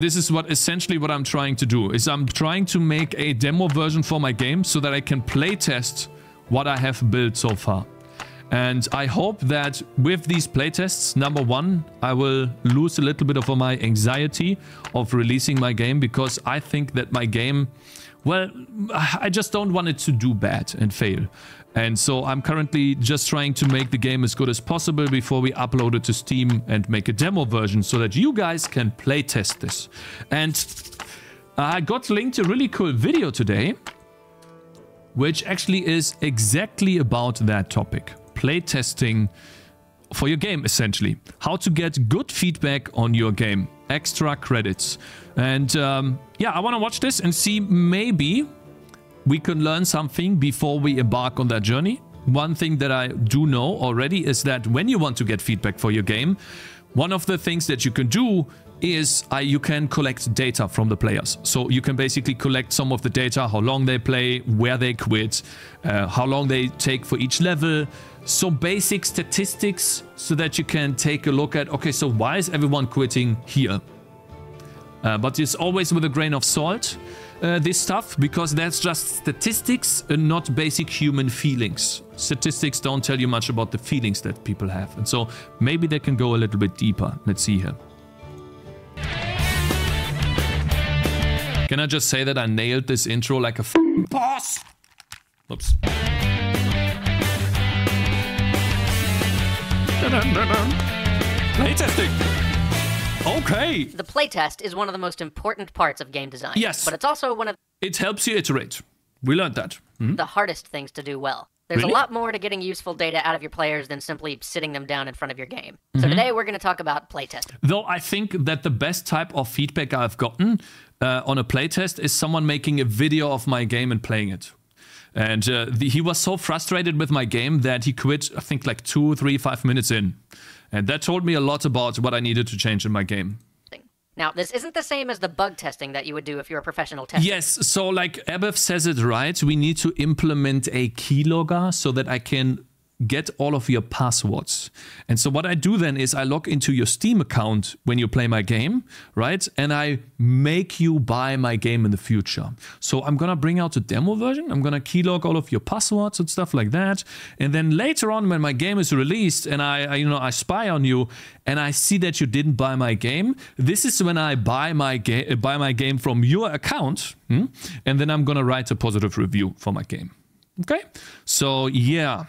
This is what essentially what I'm trying to do, is I'm trying to make a demo version for my game so that I can play test what I have built so far. And I hope that with these playtests, number one, I will lose a little bit of my anxiety of releasing my game, because I think that my game, well, I just don't want it to do bad and fail. And so I'm currently just trying to make the game as good as possible before we upload it to Steam and make a demo version so that you guys can play test this. And I got linked a really cool video today, which actually is exactly about that topic. Play testing for your game, essentially. How to get good feedback on your game. Extra Credits. And yeah, I want to watch this and see, maybe we can learn something before we embark on that journey. One thing that I do know already is that when you want to get feedback for your game, one of the things that you can do is you can collect data from the players. So you can basically collect some of the data, how long they play, where they quit, how long they take for each level, some basic statistics so that you can take a look at, okay, so why is everyone quitting here? But it's always with a grain of salt. This stuff, because that's just statistics and not basic human feelings. Statistics don't tell you much about the feelings that people have, and so maybe they can go a little bit deeper. Let's see here. Can I just say that I nailed this intro like a f***ing boss? Oops. Playtesting! Okay. The playtest is one of the most important parts of game design. Yes. But it's also one of... It helps you iterate. We learned that. Mm-hmm. The hardest things to do well. There's a lot more to getting useful data out of your players than simply sitting them down in front of your game. So today we're going to talk about playtesting. Though I think that the best type of feedback I've gotten on a playtest is someone making a video of my game and playing it. And he was so frustrated with my game that he quit, I think, like 2, 3, 5 minutes in. And that told me a lot about what I needed to change in my game. Now, this isn't the same as the bug testing that you would do if you're a professional tester. Yes, so like Abef says it right, we need to implement a keylogger so that I can get all of your passwords. And so what I do then is I log into your Steam account when you play my game, right? And I make you buy my game in the future. So I'm gonna bring out a demo version. I'm gonna keylog all of your passwords and stuff like that. And then later on, when my game is released and I spy on you and I see that you didn't buy my game, this is when I buy my game from your account. And then I'm gonna write a positive review for my game. Okay? So yeah.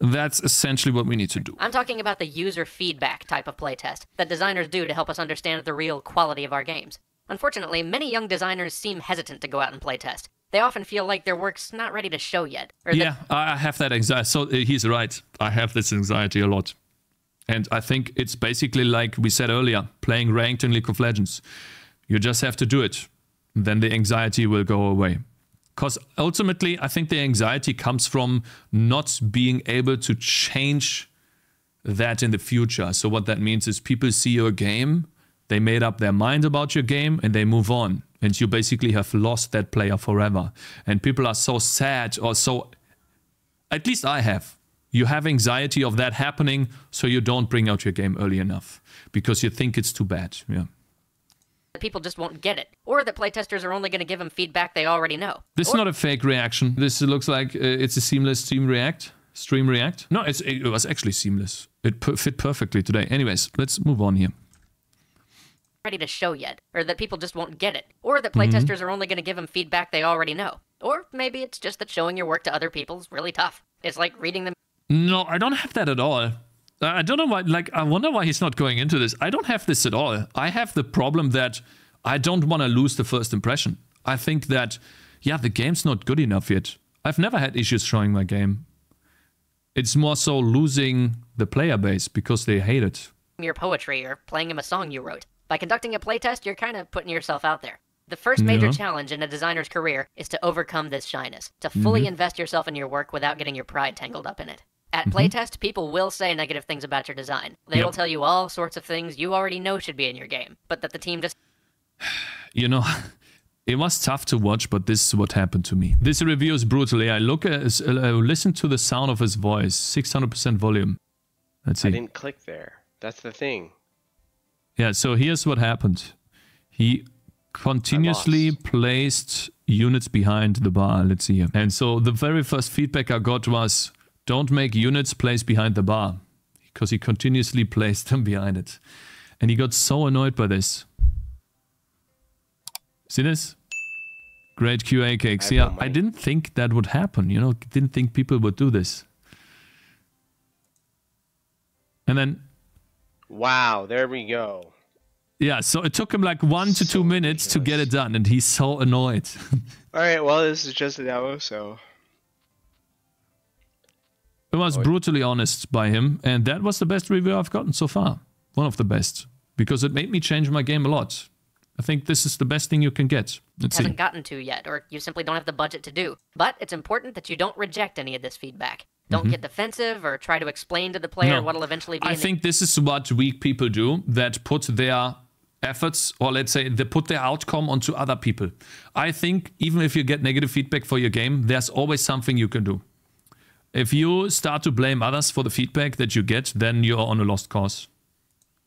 That's essentially what we need to do. I'm talking about the user feedback type of playtest that designers do to help us understand the real quality of our games. Unfortunately, many young designers seem hesitant to go out and playtest. They often feel like their work's not ready to show yet. Or yeah, I have that anxiety. So he's right. I have this anxiety a lot. And I think it's basically like we said earlier, playing ranked in League of Legends. You just have to do it. Then the anxiety will go away. Because ultimately, I think the anxiety comes from not being able to change that in the future. So what that means is people see your game, they made up their mind about your game, and they move on. And you basically have lost that player forever. And people are so sad, or so... At least I have. You have anxiety of that happening, so you don't bring out your game early enough. Because you think it's too bad. Yeah. People just won't get it, or that playtesters are only going to give them feedback they already know. This is not a fake reaction. This looks like it's a seamless stream react. No, it was actually seamless. It fit perfectly today. Anyways, let's move on here. Ready to show yet, or that people just won't get it, or that playtesters are only going to give them feedback they already know, or maybe it's just that showing your work to other people is really tough. It's like reading them. No, I don't have that at all. I don't know why, like, I wonder why he's not going into this. I don't have this at all. I have the problem that I don't want to lose the first impression. I think that, yeah, the game's not good enough yet. I've never had issues showing my game. It's more so losing the player base because they hate it. Your poetry or playing him a song you wrote. By conducting a playtest, you're kind of putting yourself out there. The first major challenge in a designer's career is to overcome this shyness, to fully invest yourself in your work without getting your pride tangled up in it. At playtest, people will say negative things about your design. They will tell you all sorts of things you already know should be in your game, but that the team just... You know, it was tough to watch, but this is what happened to me. This review is brutal. I listen to the sound of his voice, 600% volume. Let's see. I didn't click there. That's the thing. Yeah, so here's what happened. He continuously placed units behind the bar, let's see here. And so the very first feedback I got was, don't make units place behind the bar, because he continuously placed them behind it. And he got so annoyed by this. See this? Great QA cakes. Yeah, I didn't think that would happen, you know, didn't think people would do this. And then... wow, there we go. Yeah, so it took him like 1 to 2 minutes to get it done, and he's so annoyed. All right, well, this is just a demo, so... it was brutally honest by him, and that was the best review I've gotten so far. One of the best, because it made me change my game a lot. I think this is the best thing you can get. Let's see. Haven't gotten to yet, or you simply don't have the budget to do. But it's important that you don't reject any of this feedback. Don't get defensive or try to explain to the player what'll eventually be. I think this is what weak people do, that put their efforts, or let's say they put their outcome onto other people. I think even if you get negative feedback for your game, there's always something you can do. If you start to blame others for the feedback that you get, then you're on a lost cause.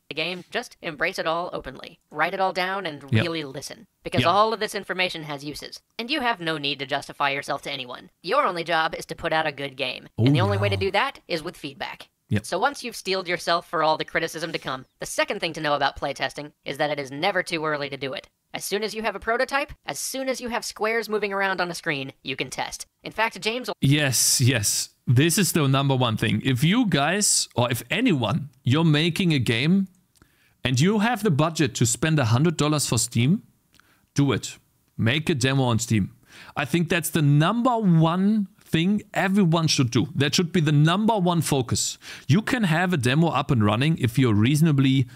The game, just embrace it all openly. Write it all down and really listen. Because all of this information has uses. And you have no need to justify yourself to anyone. Your only job is to put out a good game. Ooh, and the only way to do that is with feedback. Yep. So once you've steeled yourself for all the criticism to come, the second thing to know about playtesting is that it is never too early to do it. As soon as you have a prototype, as soon as you have squares moving around on a screen, you can test. In fact, James... yes, yes. This is the number one thing. If you guys, or if anyone, you're making a game... and you have the budget to spend $100 for Steam, do it. Make a demo on Steam. I think that's the number one thing everyone should do. That should be the number one focus. You can have a demo up and running if you're reasonably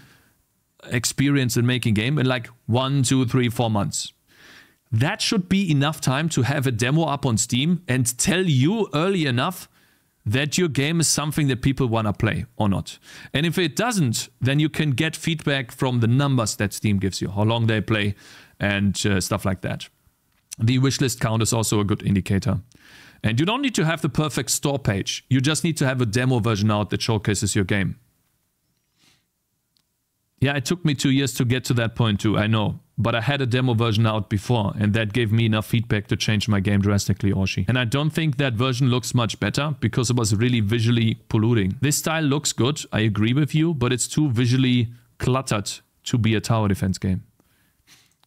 experienced in making a game in like 1, 2, 3, 4 months. That should be enough time to have a demo up on Steam and tell you early enough that your game is something that people want to play or not. And if it doesn't, then you can get feedback from the numbers that Steam gives you, how long they play and stuff like that. The wishlist count is also a good indicator. And you don't need to have the perfect store page. You just need to have a demo version out that showcases your game. Yeah, it took me 2 years to get to that point too, I know. But I had a demo version out before, and that gave me enough feedback to change my game drastically, Oshi. And I don't think that version looks much better, because it was really visually polluting. This style looks good, I agree with you, but it's too visually cluttered to be a tower defense game.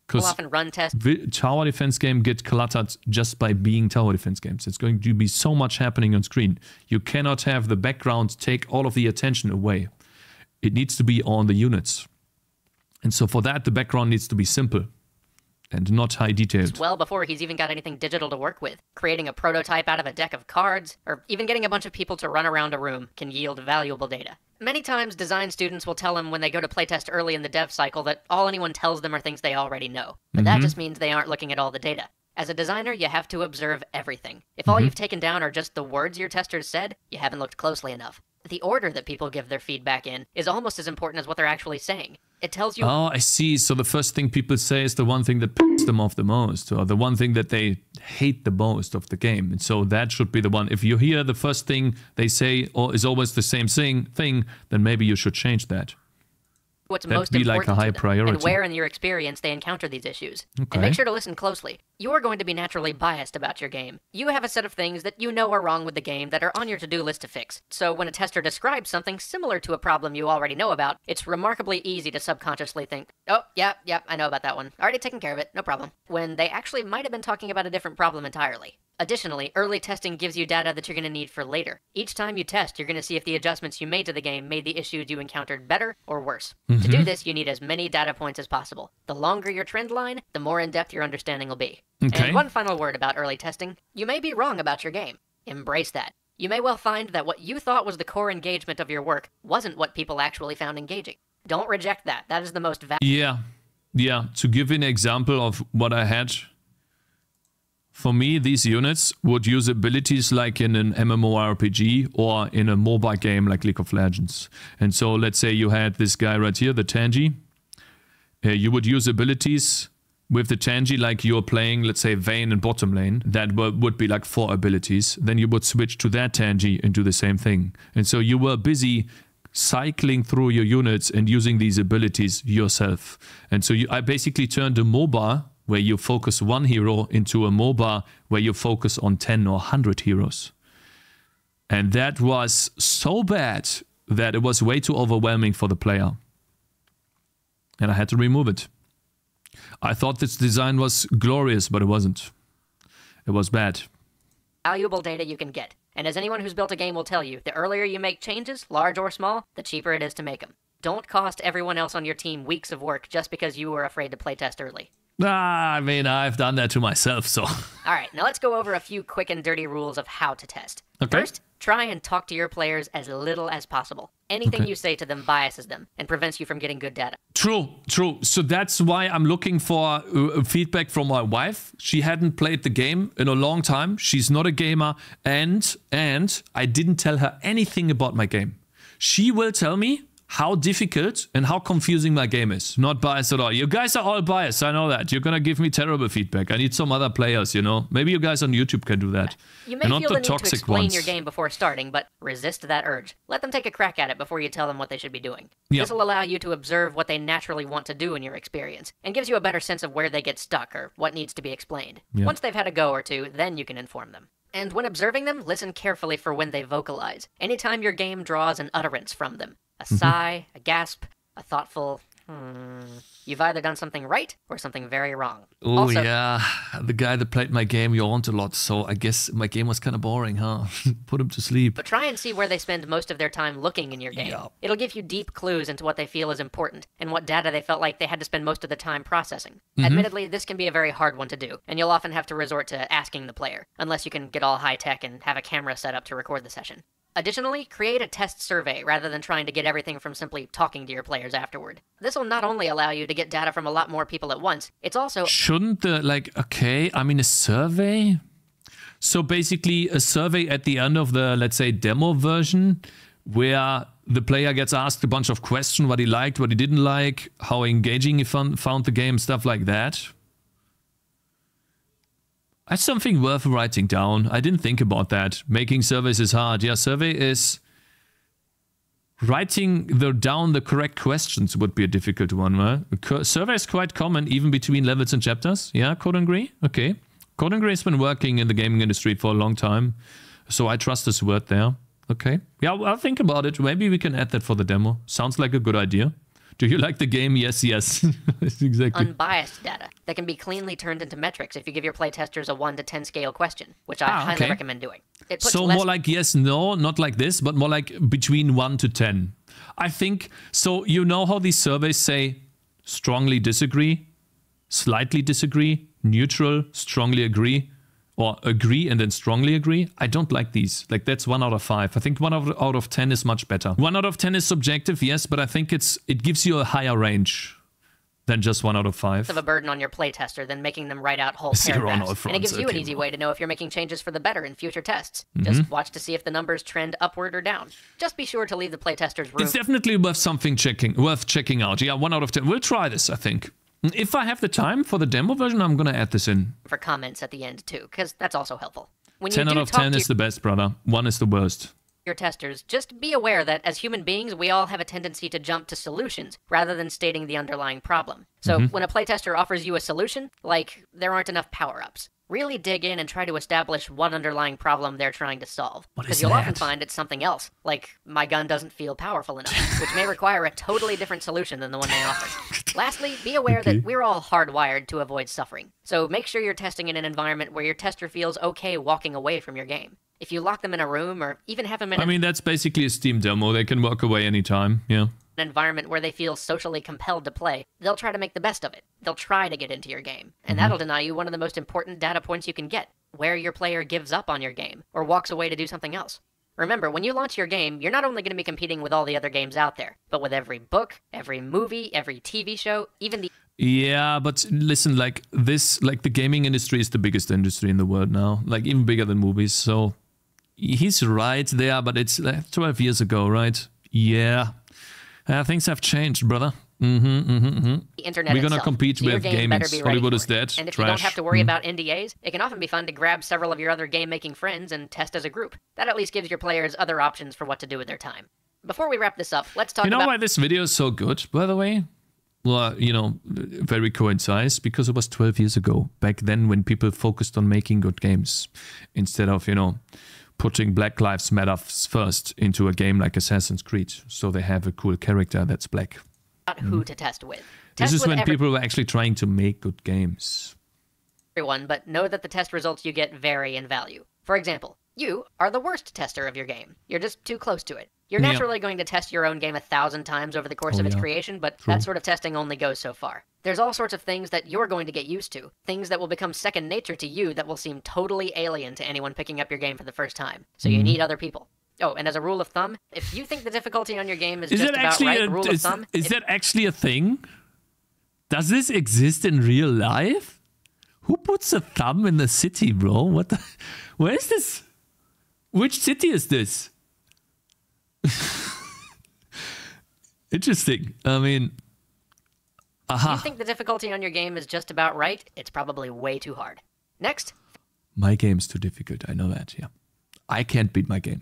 Because often run test tower defense game get cluttered just by being tower defense games. It's going to be so much happening on screen. You cannot have the background take all of the attention away. It needs to be on the units. And so for that, the background needs to be simple and not high detailed. Well, before he's even got anything digital to work with, creating a prototype out of a deck of cards, or even getting a bunch of people to run around a room can yield valuable data. Many times, design students will tell him when they go to playtest early in the dev cycle that all anyone tells them are things they already know. But that just means they aren't looking at all the data. As a designer, you have to observe everything. If all you've taken down are just the words your testers said, you haven't looked closely enough. The order that people give their feedback in is almost as important as what they're actually saying. It tells you... oh, I see. So the first thing people say is the one thing that pisses them off the most, or the one thing that they hate the most of the game. And so that should be the one. If you hear the first thing they say or is always the same thing, then maybe you should change that. What's most important like a high priority, and where in your experience they encounter these issues. Okay. And make sure to listen closely. You're going to be naturally biased about your game. You have a set of things that you know are wrong with the game that are on your to-do list to fix. So when a tester describes something similar to a problem you already know about, it's remarkably easy to subconsciously think, oh, yeah, I know about that one. Already taken care of it, no problem. When they actually might have been talking about a different problem entirely. Additionally, early testing gives you data that you're going to need for later. Each time you test, you're going to see if the adjustments you made to the game made the issues you encountered better or worse. To do this, you need as many data points as possible. The longer your trend line, the more in-depth your understanding will be. Okay. And one final word about early testing. You may be wrong about your game. Embrace that. You may well find that what you thought was the core engagement of your work wasn't what people actually found engaging. Don't reject that. That is the most valuable. Yeah. To give you an example of what I had... for me, these units would use abilities like in an MMORPG or in a MOBA game like League of Legends. And so let's say you had this guy right here, the Tanji. You would use abilities with the Tanji like you're playing, let's say, Vayne and bottom lane. That would be like 4 abilities. Then you would switch to that Tanji and do the same thing. And so you were busy cycling through your units and using these abilities yourself. And so I basically turned a MOBA where you focus one hero into a MOBA where you focus on 10 or 100 heroes. And that was so bad that it was way too overwhelming for the player. And I had to remove it. I thought this design was glorious, but it wasn't. It was bad. Valuable data you can get. And as anyone who's built a game will tell you, the earlier you make changes, large or small, the cheaper it is to make them. Don't cost everyone else on your team weeks of work just because you were afraid to playtest early. Ah, I mean, I've done that to myself, so... Alright, now let's go over a few quick and dirty rules of how to test. Okay. First, try and talk to your players as little as possible. Anything you say to them biases them and prevents you from getting good data. True, true. So that's why I'm looking for feedback from my wife. She hadn't played the game in a long time. She's not a gamer. And I didn't tell her anything about my game. She will tell me how difficult and how confusing my game is. Not biased at all. You guys are all biased. I know that. You're going to give me terrible feedback. I need some other players, you know. Maybe you guys on YouTube can do that. You may feel the need to explain your game before starting, but resist that urge. Let them take a crack at it before you tell them what they should be doing. Yep. This will allow you to observe what they naturally want to do in your experience and gives you a better sense of where they get stuck or what needs to be explained. Yep. Once they've had a go or two, then you can inform them. And when observing them, listen carefully for when they vocalize. Anytime your game draws an utterance from them. A sigh, a gasp, a thoughtful, You've either done something right or something very wrong. Oh, yeah. The guy that played my game yawned a lot, so I guess my game was kind of boring, huh? Put him to sleep. But try and see where they spend most of their time looking in your game. Yeah. It'll give you deep clues into what they feel is important and what data they felt like they had to spend most of the time processing. Admittedly, this can be a very hard one to do, and you'll often have to resort to asking the player, unless you can get all high-tech and have a camera set up to record the session. Additionally, create a test survey rather than trying to get everything from simply talking to your players afterward. This will not only allow you to get data from a lot more people at once, it's also... Shouldn't the, like, okay, I mean a survey? So basically a survey at the end of the, let's say, demo version, where the player gets asked a bunch of questions, what he liked, what he didn't like, how engaging he found the game, stuff like that. That's something worth writing down. I didn't think about that. Making surveys is hard. Yeah, survey is... Writing down the correct questions would be a difficult one, right? Survey is quite common, even between levels and chapters. Yeah, Cordon Gris? Okay. Cordon Gris has been working in the gaming industry for a long time, so I trust this word there. Okay. Yeah, I'll think about it. Maybe we can add that for the demo. Sounds like a good idea. Do you like the game? Yes, yes. Exactly. Unbiased data that can be cleanly turned into metrics if you give your playtesters a 1 to 10 scale question, which I highly recommend doing. It puts more like yes, no, not like this, but more like between 1 to 10. I think, so you know how these surveys say strongly disagree, slightly disagree, neutral, strongly agree, or agree and then strongly agree. I don't like these. Like, that's 1 out of 5. I think 1 out of 10 is much better. 1 out of 10 is subjective, yes, but I think it gives you a higher range than just 1 out of 5. It's of a burden on your playtester than making them write out whole paragraphs. And it gives you an easy way to know if you're making changes for the better in future tests. Just watch to see if the numbers trend upward or down. Just be sure to leave the playtesters room. It's definitely worth checking out. Yeah, 1 out of 10. We'll try this, I think. If I have the time for the demo version, I'm going to add this in. For comments at the end, too, because that's also helpful. 10 out of 10 is the best, brother. 1 is the worst. Your testers, just be aware that as human beings, we all have a tendency to jump to solutions rather than stating the underlying problem. So when a playtester offers you a solution, like there aren't enough power-ups, really dig in and try to establish one underlying problem they're trying to solve. Because you'll often find it's something else, like my gun doesn't feel powerful enough, which may require a totally different solution than the one they offered. Lastly, be aware that we're all hardwired to avoid suffering. So make sure you're testing in an environment where your tester feels okay walking away from your game. If you lock them in a room or even have them in I mean, that's basically a Steam demo. They can walk away anytime, yeah. An environment where they feel socially compelled to play, they'll try to make the best of it. They'll try to get into your game. And that'll deny you one of the most important data points you can get, where your player gives up on your game or walks away to do something else. Remember, when you launch your game, you're not only going to be competing with all the other games out there, but with every book, every movie, every TV show, even the... Yeah, but listen, like this, like the gaming industry is the biggest industry in the world now, like even bigger than movies. So he's right there, but it's like 12 years ago, right? Yeah. Things have changed, brother. The internet We're going to compete with gamers. Be Hollywood is dead. And if you don't have to worry about NDAs, it can often be fun to grab several of your other game-making friends and test as a group. That at least gives your players other options for what to do with their time. before we wrap this up, let's talk about... You know why this video is so good, by the way? Well, you know, very coincides, because it was 12 years ago, back then when people focused on making good games instead of, you know, putting Black Lives Matter first into a game like Assassin's Creed. So they have a cool character that's black. Who to test with. Test this is when people were actually trying to make good games. Everyone, but know that the test results you get vary in value. For example, you are the worst tester of your game. You're just too close to it. You're naturally going to test your own game 1,000 times over the course of its creation, but that sort of testing only goes so far. There's all sorts of things that you're going to get used to, things that will become second nature to you that will seem totally alien to anyone picking up your game for the first time. So you need other people. Oh, and as a rule of thumb, if you think the difficulty on your game is just about right, that actually a thing? Does this exist in real life? Who puts a thumb in the city, bro? What the... Where is this? Which city is this? Interesting. I mean... Aha. If you think the difficulty on your game is just about right, it's probably way too hard. Next. My game's too difficult. I know that, yeah. I can't beat my game.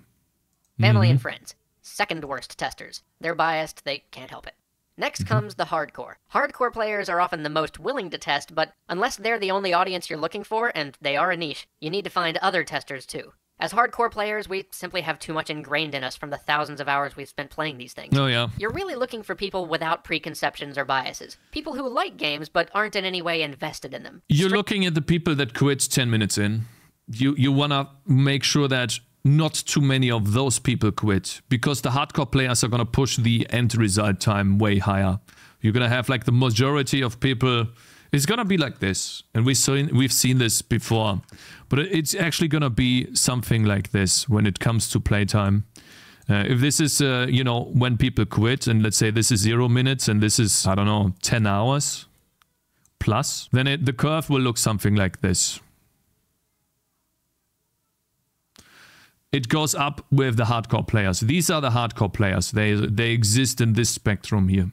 Family and friends, second worst testers. They're biased, they can't help it. Next comes the hardcore. Hardcore players are often the most willing to test, but unless they're the only audience you're looking for, and they are a niche, you need to find other testers too. As hardcore players, we simply have too much ingrained in us from the thousands of hours we've spent playing these things. Oh, yeah. You're really looking for people without preconceptions or biases. People who like games, but aren't in any way invested in them. You're looking at the people that quit 10 minutes in. You want to make sure that not too many of those people quit, because the hardcore players are going to push the end result time way higher. You're going to have like the majority of people. It's going to be like this. And we've seen this before, but it's actually going to be something like this when it comes to playtime. If this is, you know, when people quit, and let's say this is 0 minutes and this is, I don't know, 10 hours plus, then the curve will look something like this. It goes up with the hardcore players. These are the hardcore players. They exist in this spectrum here.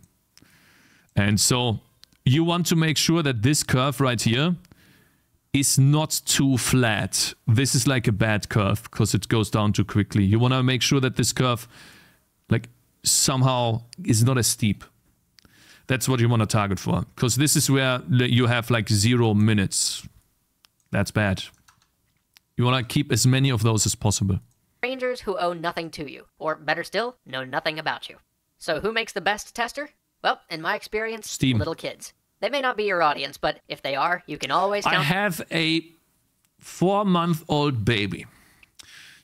And so you want to make sure that this curve right here is not too flat. This is like a bad curve because it goes down too quickly. You want to make sure that this curve like somehow is not as steep. That's what you want to target for, because this is where you have like 0 minutes. That's bad. You want to keep as many of those as possible. Strangers who owe nothing to you, or better still, know nothing about you. So who makes the best tester? Well, in my experience, Steam. Little kids. They may not be your audience, but if they are, you can always count. I have a 4-month-old baby.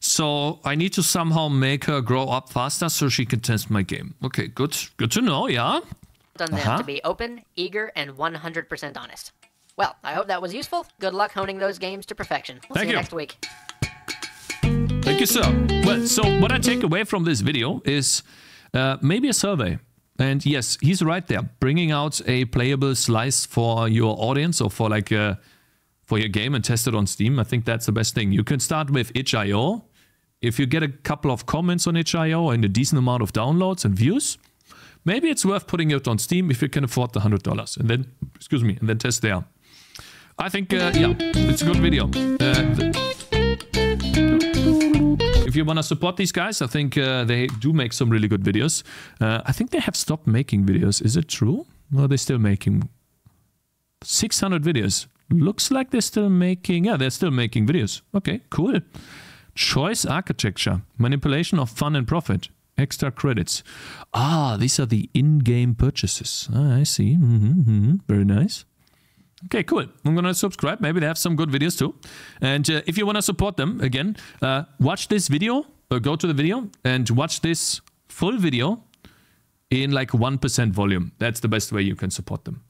So I need to somehow make her grow up faster so she can test my game. Okay, good. Good to know, yeah? On them to be open, eager, and 100% honest. Well, I hope that was useful. Good luck honing those games to perfection. We'll see you next week. Thank you, sir. Well, so what I take away from this video is maybe a survey. And yes, he's right there. Bringing out a playable slice for your audience, or for like for your game, and test it on Steam. I think that's the best thing. You can start with itch.io. If you get a couple of comments on itch.io and a decent amount of downloads and views, maybe it's worth putting it on Steam if you can afford the $100. And then, excuse me, and then test there. I think, yeah, it's a good video. If you want to support these guys, I think they do make some really good videos. I think they have stopped making videos. Is it true? Or are they still making 600 videos? Looks like they're still making... Yeah, they're still making videos. Okay, cool. Choice architecture. Manipulation of fun and profit. Extra credits. Ah, these are the in-game purchases. Ah, I see. Very nice. Okay, cool. I'm going to subscribe. Maybe they have some good videos too. And if you want to support them, again, watch this video, or go to the video and watch this full video in like 1% volume. That's the best way you can support them.